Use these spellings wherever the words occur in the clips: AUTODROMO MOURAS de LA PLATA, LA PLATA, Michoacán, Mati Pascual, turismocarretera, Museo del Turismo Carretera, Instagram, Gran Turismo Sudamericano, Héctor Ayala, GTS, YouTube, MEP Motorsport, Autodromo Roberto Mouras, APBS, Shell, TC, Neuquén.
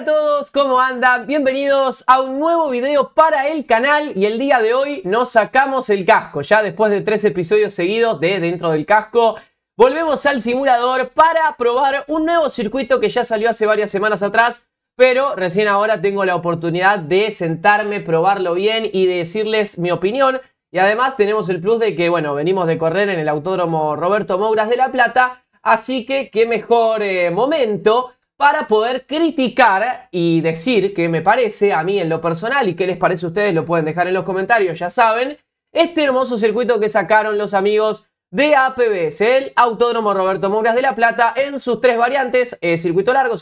a todos, ¿cómo andan? Bienvenidos a un nuevo video para el canal y el día de hoy nos sacamos el casco. Ya después de 3 episodios seguidos de Dentro del Casco, volvemos al simulador para probar un nuevo circuito que ya salió hace varias semanas atrás, pero recién ahora tengo la oportunidad de sentarme, probarlo bien y de decirles mi opinión. Y además tenemos el plus de que, bueno, venimos de correr en el Autódromo Roberto Mouras de La Plata, así que qué mejor momento para poder criticar y decir qué me parece a mí en lo personal y qué les parece a ustedes. Lo pueden dejar en los comentarios, ya saben, este hermoso circuito que sacaron los amigos de APBS, el Autódromo Roberto Mouras de La Plata, en sus 3 variantes, circuito largo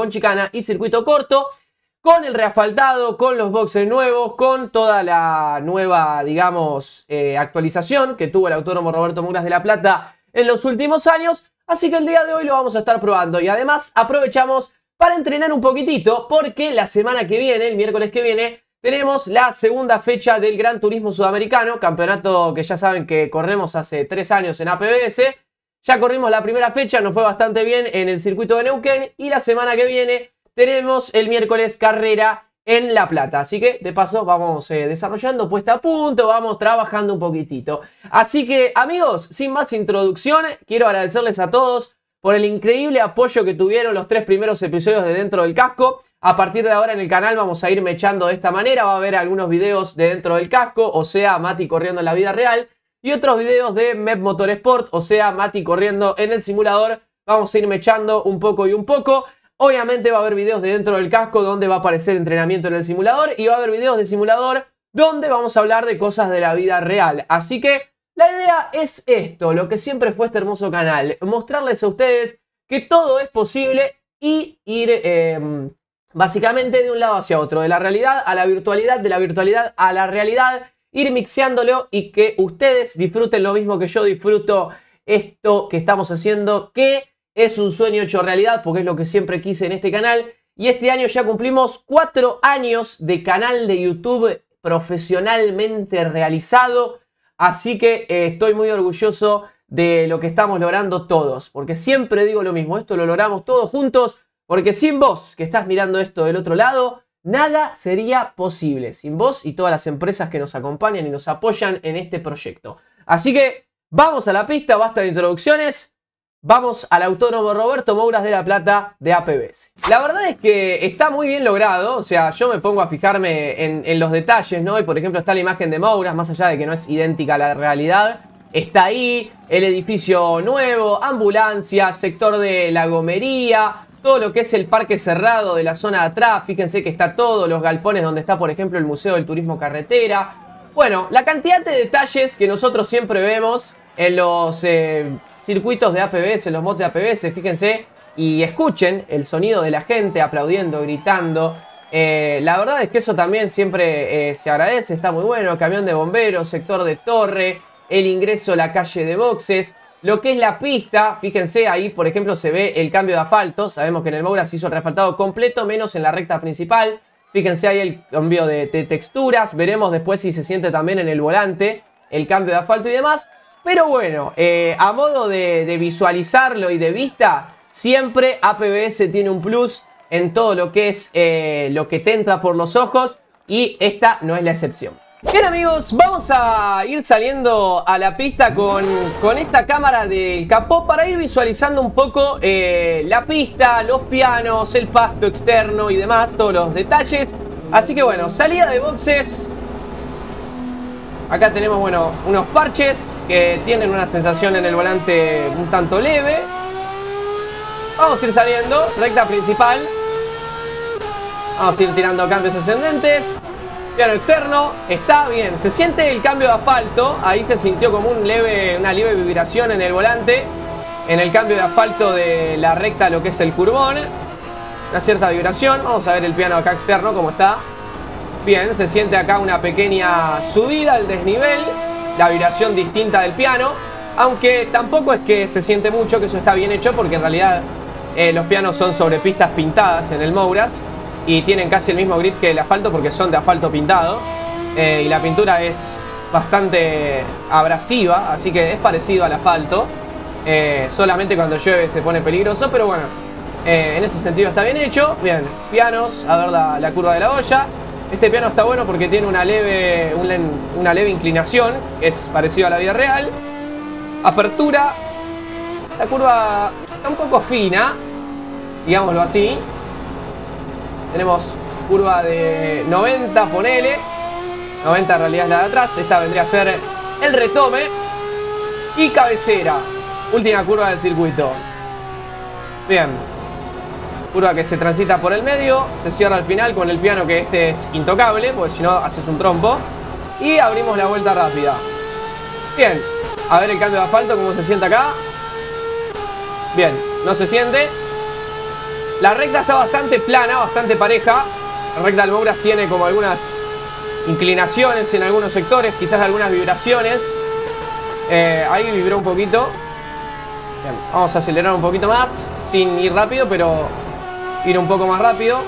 con chicana y circuito corto, con el reasfaltado, con los boxes nuevos, con toda la nueva, digamos, actualización que tuvo el Autódromo Roberto Mouras de La Plata en los últimos años. Así que el día de hoy lo vamos a estar probando y además aprovechamos para entrenar un poquitito porque la semana que viene, el miércoles que viene, tenemos la segunda fecha del Gran Turismo Sudamericano, campeonato que ya saben que corremos hace 3 años en APBS. Ya corrimos la primera fecha, nos fue bastante bien en el circuito de Neuquén y la semana que viene tenemos el miércoles carrera en La Plata. Así que de paso vamos desarrollando puesta a punto, vamos trabajando un poquitito. Así que amigos, sin más introducción, quiero agradecerles a todos por el increíble apoyo que tuvieron los 3 primeros episodios de Dentro del Casco. A partir de ahora en el canal vamos a ir mechando de esta manera. Va a haber algunos videos de Dentro del Casco, o sea, Mati corriendo en la vida real. Y otros videos de MEP Motorsport, o sea, Mati corriendo en el simulador. Vamos a ir mechando un poco y un poco. Obviamente va a haber videos de Dentro del Casco donde va a aparecer entrenamiento en el simulador y va a haber videos de simulador donde vamos a hablar de cosas de la vida real. Así que la idea es esto, lo que siempre fue este hermoso canal, mostrarles a ustedes que todo es posible y ir básicamente de un lado hacia otro, de la realidad a la virtualidad, de la virtualidad a la realidad, ir mixeándolo y que ustedes disfruten lo mismo que yo disfruto esto que estamos haciendo, que es un sueño hecho realidad porque es lo que siempre quise en este canal. Y este año ya cumplimos 4 años de canal de YouTube profesionalmente realizado. Así que estoy muy orgulloso de lo que estamos logrando todos. Porque siempre digo lo mismo, esto lo logramos todos juntos. Porque sin vos, que estás mirando esto del otro lado, nada sería posible. Sin vos y todas las empresas que nos acompañan y nos apoyan en este proyecto. Así que vamos a la pista, basta de introducciones. Vamos al Autódromo Roberto Mouras de La Plata de APBS. La verdad es que está muy bien logrado, o sea, yo me pongo a fijarme en los detalles, ¿no? Y por ejemplo está la imagen de Mouras, más allá de que no es idéntica a la realidad, está ahí, el edificio nuevo, ambulancia, sector de la gomería, todo lo que es el parque cerrado de la zona de atrás, fíjense que está todo, los galpones donde está por ejemplo el Museo del Turismo Carretera. Bueno, la cantidad de detalles que nosotros siempre vemos en los circuitos de APBS, los mods de APBS, fíjense y escuchen el sonido de la gente aplaudiendo, gritando. La verdad es que eso también siempre se agradece, está muy bueno. Camión de bomberos, sector de torre, el ingreso a la calle de boxes, lo que es la pista, fíjense ahí por ejemplo se ve el cambio de asfalto. Sabemos que en el Mouras se hizo el reasfaltado completo, menos en la recta principal. Fíjense ahí el cambio de texturas, veremos después si se siente también en el volante el cambio de asfalto y demás. Pero bueno, a modo de visualizarlo y de vista, siempre APBS tiene un plus en todo lo que es lo que te entra por los ojos y esta no es la excepción. Bien amigos, vamos a ir saliendo a la pista con esta cámara del capó para ir visualizando un poco la pista, los pianos, el pasto externo y demás, todos los detalles. Así que bueno, salida de boxes. Acá tenemos, bueno, unos parches que tienen una sensación en el volante un tanto leve. Vamos a ir saliendo, recta principal. Vamos a ir tirando cambios ascendentes. Piano externo, está bien. Se siente el cambio de asfalto, ahí se sintió como una leve vibración en el volante. En el cambio de asfalto de la recta, lo que es el curbón. Una cierta vibración, vamos a ver el piano acá externo cómo está. Bien, se siente acá una pequeña subida al desnivel, la vibración distinta del piano, aunque tampoco es que se siente mucho, que eso está bien hecho porque en realidad los pianos son sobre pistas pintadas en el Mouras y tienen casi el mismo grip que el asfalto porque son de asfalto pintado y la pintura es bastante abrasiva, así que es parecido al asfalto, solamente cuando llueve se pone peligroso, pero bueno, En ese sentido está bien hecho. Bien, pianos, a ver la curva de la olla. Este piano está bueno porque tiene una leve inclinación. Es parecido a la vida real. Apertura. La curva está un poco fina, digámoslo así. Tenemos curva de 90, ponele. 90 en realidad es la de atrás. Esta vendría a ser el retome. Y cabecera. Última curva del circuito. Bien. Curva que se transita por el medio, se cierra al final con el piano, que este es intocable, porque si no haces un trompo. Y abrimos la vuelta rápida. Bien, a ver el cambio de asfalto, cómo se siente acá. Bien, no se siente. La recta está bastante plana, bastante pareja. La recta del Mouras tiene como algunas inclinaciones en algunos sectores, quizás algunas vibraciones. Ahí vibró un poquito. Bien, vamos a acelerar un poquito más, sin ir rápido, pero ir un poco más rápido.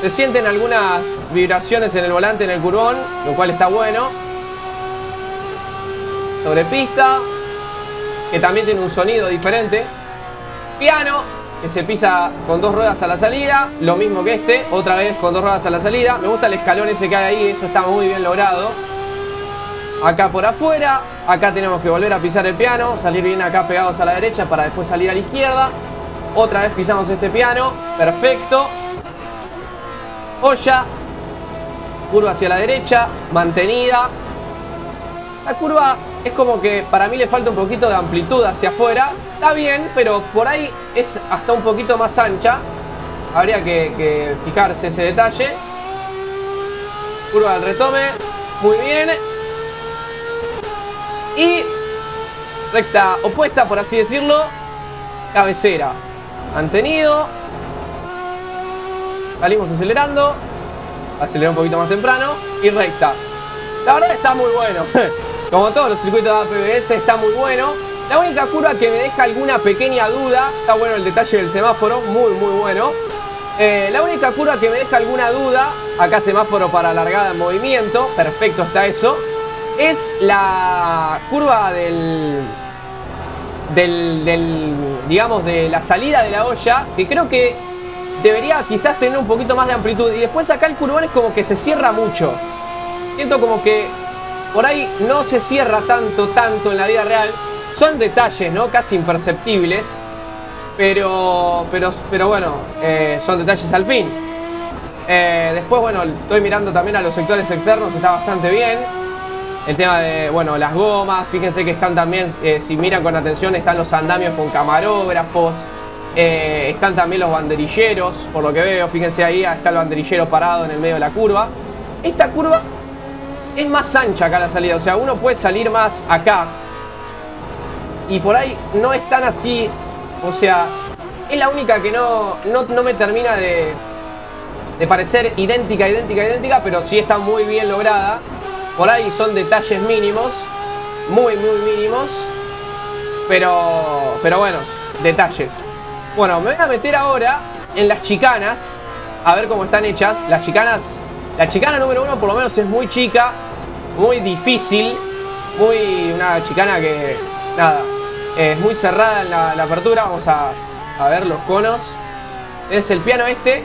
Se sienten algunas vibraciones en el volante, en el curvón, lo cual está bueno. Sobre pista, que también tiene un sonido diferente. Piano, que se pisa con dos ruedas a la salida, lo mismo que este, otra vez con dos ruedas a la salida. Me gusta el escalón ese que hay ahí, eso está muy bien logrado. Acá por afuera, acá tenemos que volver a pisar el piano, salir bien acá pegados a la derecha para después salir a la izquierda. Otra vez pisamos este piano. Perfecto. Olla. Curva hacia la derecha. Mantenida. La curva es como que para mí le falta un poquito de amplitud hacia afuera. Está bien, pero por ahí es hasta un poquito más ancha. Habría que fijarse ese detalle. Curva del retome. Muy bien. Y recta opuesta, por así decirlo. Cabecera. Mantenido. Salimos acelerando. Aceleré un poquito más temprano. Y recta. La verdad está muy bueno. Como todos los circuitos de APBS está muy bueno. La única curva que me deja alguna pequeña duda. Está bueno el detalle del semáforo. Muy muy bueno. La única curva que me deja alguna duda. Acá semáforo para largada en movimiento. Perfecto está eso. Es la curva digamos, de la salida de la olla, que creo que debería quizás tener un poquito más de amplitud. Y después acá el curvón es como que se cierra mucho. Siento como que por ahí no se cierra tanto en la vida real. Son detalles, ¿no? Casi imperceptibles. Pero bueno, son detalles al fin. Después, bueno, estoy mirando también a los sectores externos, está bastante bien. El tema de, bueno, las gomas, fíjense que están también, si miran con atención, están los andamios con camarógrafos, están también los banderilleros, por lo que veo, fíjense ahí, está el banderillero parado en el medio de la curva. Esta curva es más ancha acá la salida, o sea, uno puede salir más acá. Y por ahí no es tan así, o sea, es la única que no me termina de parecer idéntica, pero sí está muy bien lograda. Por ahí son detalles mínimos, muy mínimos, pero bueno, detalles. Bueno, me voy a meter ahora en las chicanas, a ver cómo están hechas. Las chicanas, la chicana número 1 por lo menos es muy chica, muy difícil, una chicana que, nada, es muy cerrada en la apertura. Vamos a ver los conos. Es el piano este,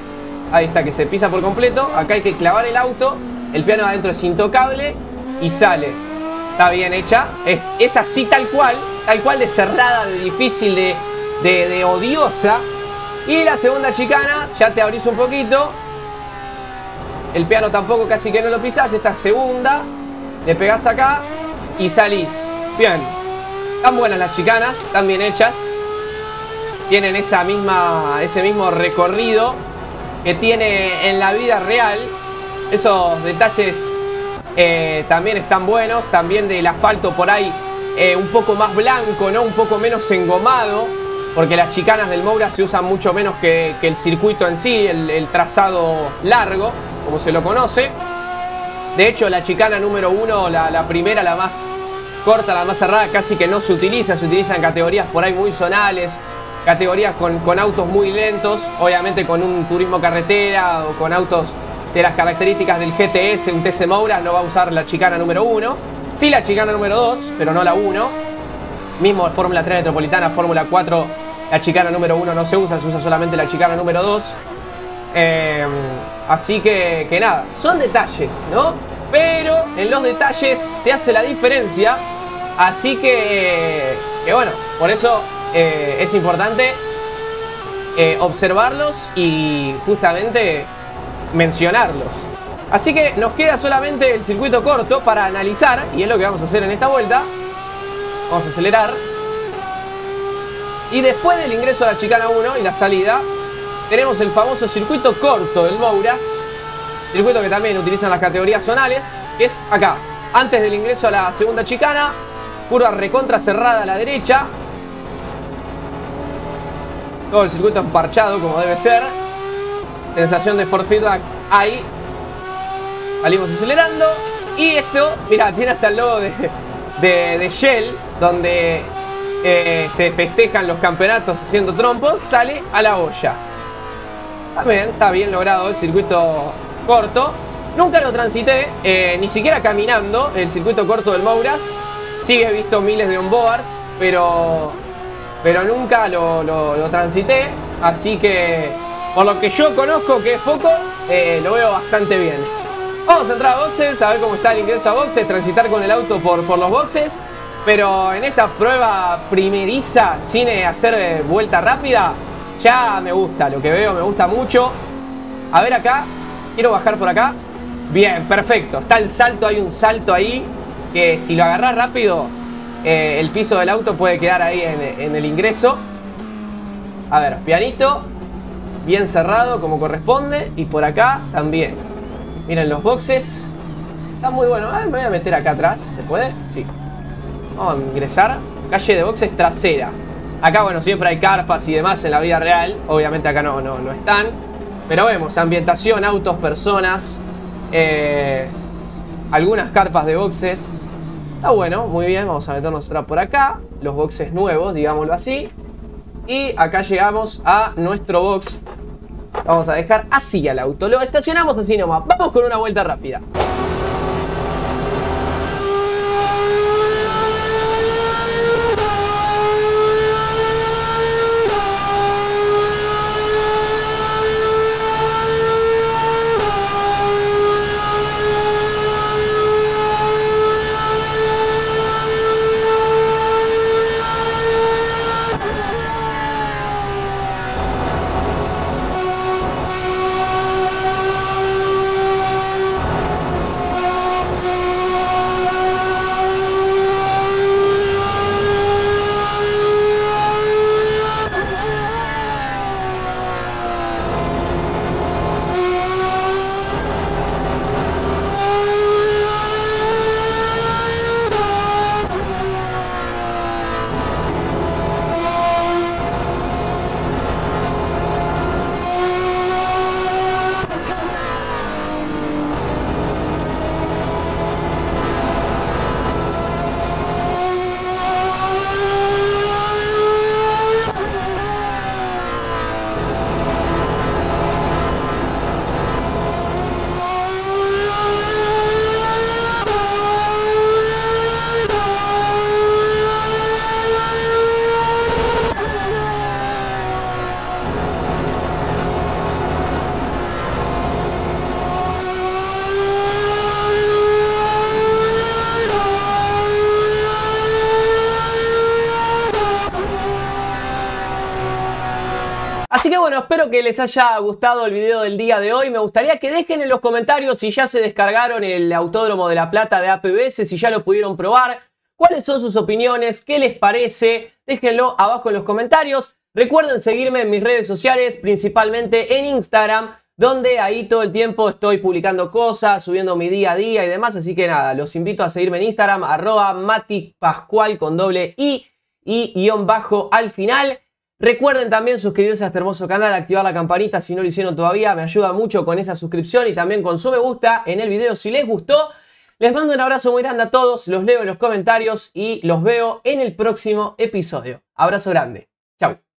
ahí está, que se pisa por completo, acá hay que clavar el auto. El piano adentro es intocable y sale. Está bien hecha. Es así tal cual de cerrada, de difícil, de odiosa. Y la segunda chicana, ya te abrís un poquito. El piano tampoco casi que no lo pisás. Esta segunda, le pegás acá y salís. Bien. Están buenas las chicanas, están bien hechas. Tienen ese mismo recorrido que tiene en la vida real. Esos detalles también están buenos. También del asfalto por ahí un poco más blanco, ¿no? Un poco menos engomado. Porque las chicanas del Mouras se usan mucho menos que el circuito en sí, el trazado largo, como se lo conoce. De hecho, la chicana número 1, la primera, la más corta, la más cerrada, casi que no se utiliza. Se utiliza en categorías por ahí muy zonales. Categorías con autos muy lentos. Obviamente con un turismo carretera o con autos de las características del GTS, un TC Mouras no va a usar la chicana número 1. Sí la chicana número 2, pero no la 1. Mismo Fórmula 3 Metropolitana, Fórmula 4 La chicana número 1 no se usa, se usa solamente la chicana número 2. Así que nada, son detalles, ¿no? Pero en los detalles se hace la diferencia. Así que bueno, por eso es importante observarlos y justamente mencionarlos. Así que nos queda solamente el circuito corto para analizar, y es lo que vamos a hacer en esta vuelta. Vamos a acelerar. Y después del ingreso a la chicana 1 y la salida, tenemos el famoso circuito corto del Mouras. Circuito que también utilizan las categorías zonales, que es acá, antes del ingreso a la segunda chicana. Curva recontra cerrada a la derecha. Todo el circuito emparchado como debe ser. Sensación de sport feedback ahí. Salimos acelerando. Y esto, mirá, tiene hasta el logo de Shell, donde se festejan los campeonatos haciendo trompos. Sale a la olla. También está bien logrado el circuito corto. Nunca lo transité, ni siquiera caminando, el circuito corto del Mouras. Sí he visto miles de onboards, pero nunca lo transité, así que por lo que yo conozco, que es poco, lo veo bastante bien. Vamos a entrar a boxes, a ver cómo está el ingreso a boxes, transitar con el auto por los boxes, pero en esta prueba primeriza, sin hacer vuelta rápida, ya me gusta, lo que veo me gusta mucho. A ver acá, quiero bajar por acá, bien, perfecto, está el salto, hay un salto ahí, que si lo agarrás rápido, el piso del auto puede quedar ahí en el ingreso. A ver, pianito, bien cerrado como corresponde. Y por acá también. Miren los boxes. Está muy bueno. A ver, me voy a meter acá atrás. ¿Se puede? Sí. Vamos a ingresar. Calle de boxes trasera. Acá, bueno, siempre hay carpas y demás en la vida real. Obviamente acá no están. Pero vemos, ambientación, autos, personas. Algunas carpas de boxes. Está bueno, muy bien, vamos a meternos atrás por acá. Los boxes nuevos, digámoslo así. Y acá llegamos a nuestro box. Vamos a dejar así al auto. Lo estacionamos así nomás. Vamos con una vuelta rápida. Así que bueno, espero que les haya gustado el video del día de hoy. Me gustaría que dejen en los comentarios si ya se descargaron el Autódromo de La Plata de APBS, si ya lo pudieron probar, cuáles son sus opiniones, qué les parece. Déjenlo abajo en los comentarios. Recuerden seguirme en mis redes sociales, principalmente en Instagram, donde ahí todo el tiempo estoy publicando cosas, subiendo mi día a día y demás. Así que nada, los invito a seguirme en Instagram, @matipascual con doble I y guión bajo al final. Recuerden también suscribirse a este hermoso canal, activar la campanita si no lo hicieron todavía, me ayuda mucho con esa suscripción y también con su me gusta en el video si les gustó. Les mando un abrazo muy grande a todos, los leo en los comentarios y los veo en el próximo episodio. Abrazo grande, chau.